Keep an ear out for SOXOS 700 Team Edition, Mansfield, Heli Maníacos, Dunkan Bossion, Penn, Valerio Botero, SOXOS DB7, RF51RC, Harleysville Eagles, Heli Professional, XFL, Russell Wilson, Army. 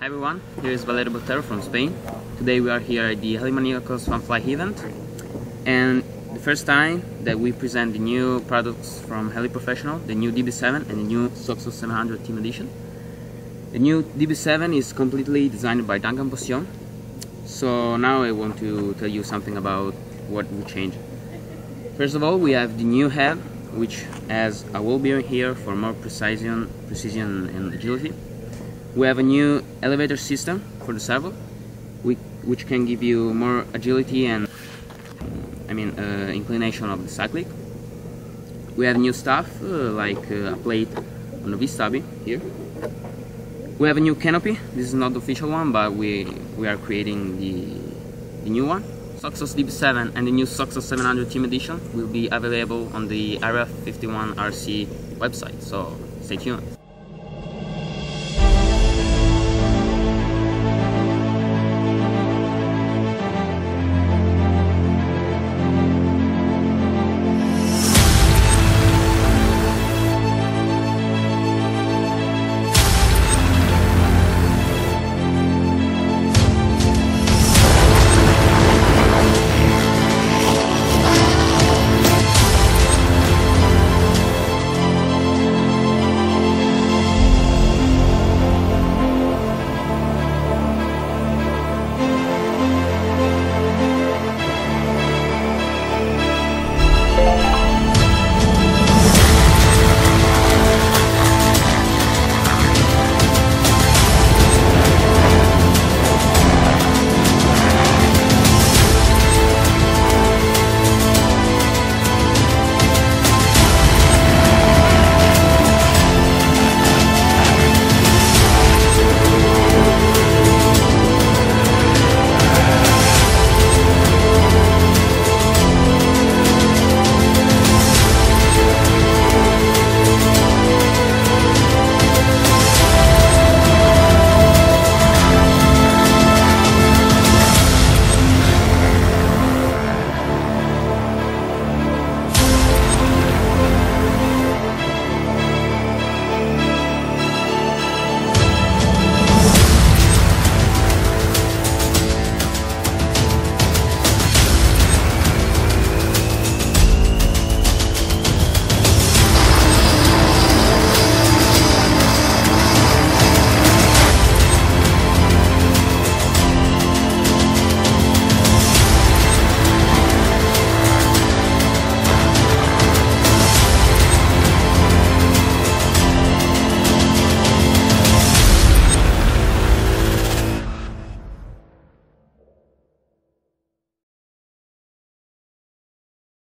Hi everyone, here is Valerio Botero from Spain. Today we are here at the Heli Maníacos Fanfly event, and the first time that we present the new products from Heli Professional, the new DB7 and the new SOXOS 700 Team Edition. The new DB7 is completely designed by Dunkan Bossion, so now I want to tell you something about what we change. First of all, we have the new head, which has a wall bearing here for more precision and agility. We have a new elevator system for the servo, which can give you more agility and inclination of the cyclic. We have new stuff like a plate on the V-stubby here. We have a new canopy. This is not the official one, but we are creating the new one. SOXOS DB7 and the new SOXOS 700 Team Edition will be available on the RF51RC website, so stay tuned.